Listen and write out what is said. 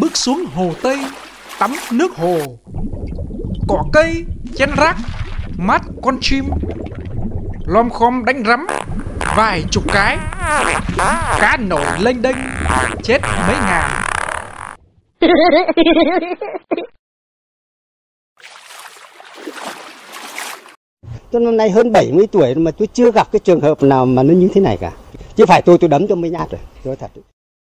bước xuống hồ Tây, tắm nước hồ, cỏ cây, chén rác, mát con chim, lom khom đánh rắm, vài chục cái, cá nổi lênh đênh, chết mấy ngàn. Tôi năm nay hơn 70 tuổi mà tôi chưa gặp cái trường hợp nào mà nó như thế này cả. Chứ phải tôi đấm cho mấy nhát rồi, tôi thật.